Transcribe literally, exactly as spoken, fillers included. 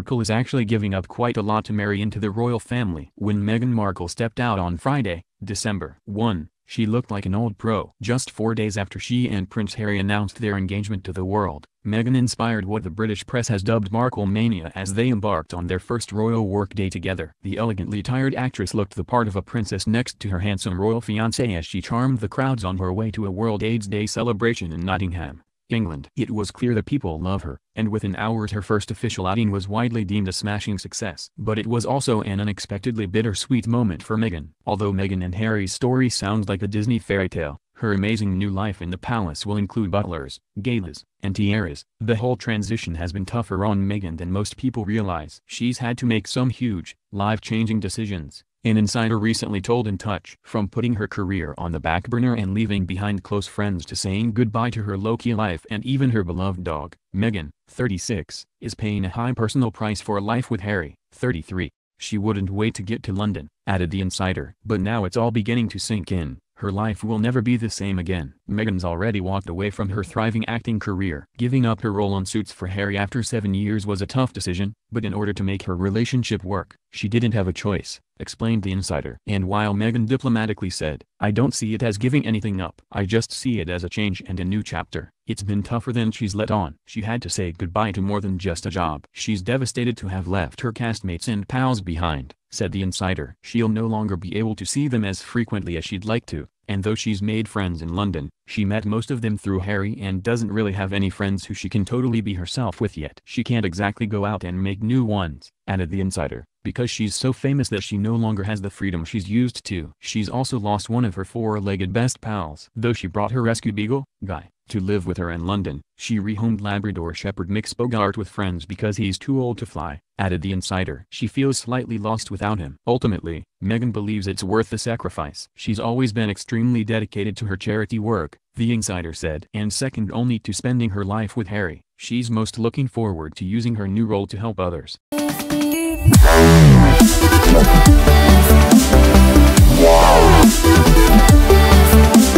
Markle is actually giving up quite a lot to marry into the royal family. When Meghan Markle stepped out on Friday, December first, she looked like an old pro. Just four days after she and Prince Harry announced their engagement to the world, Meghan inspired what the British press has dubbed Markle mania as they embarked on their first royal workday together. The elegantly tired actress looked the part of a princess next to her handsome royal fiancé as she charmed the crowds on her way to a World AIDS Day celebration in Nottingham, England. It was clear the people love her, and within hours her first official outing was widely deemed a smashing success. But it was also an unexpectedly bittersweet moment for Meghan. Although Meghan and Harry's story sounds like a Disney fairy tale, her amazing new life in the palace will include butlers, galas, and tiaras. The whole transition has been tougher on Meghan than most people realize. She's had to make some huge, life-changing decisions, an insider recently told In Touch. From putting her career on the back burner and leaving behind close friends to saying goodbye to her low-key life and even her beloved dog, Meghan, thirty-six, is paying a high personal price for a life with Harry, thirty-three. She wouldn't wait to get to London, added the insider. But now it's all beginning to sink in. Her life will never be the same again. Meghan's already walked away from her thriving acting career. Giving up her role on Suits for Harry after seven years was a tough decision, but in order to make her relationship work, she didn't have a choice, explained the insider. And while Meghan diplomatically said, "I don't see it as giving anything up. I just see it as a change and a new chapter," it's been tougher than she's let on. She had to say goodbye to more than just a job. "She's devastated to have left her castmates and pals behind," said the insider. "She'll no longer be able to see them as frequently as she'd like to, and though she's made friends in London, she met most of them through Harry and doesn't really have any friends who she can totally be herself with yet. She can't exactly go out and make new ones," added the insider, "because she's so famous that she no longer has the freedom she's used to." She's also lost one of her four-legged best pals. Though she brought her rescue beagle, Guy, to live with her in London, she rehomed Labrador Shepherd mix Bogart with friends because he's too old to fly, added the insider. She feels slightly lost without him. Ultimately, Meghan believes it's worth the sacrifice. "She's always been extremely dedicated to her charity work," the insider said. "And second only to spending her life with Harry, she's most looking forward to using her new role to help others." Wow.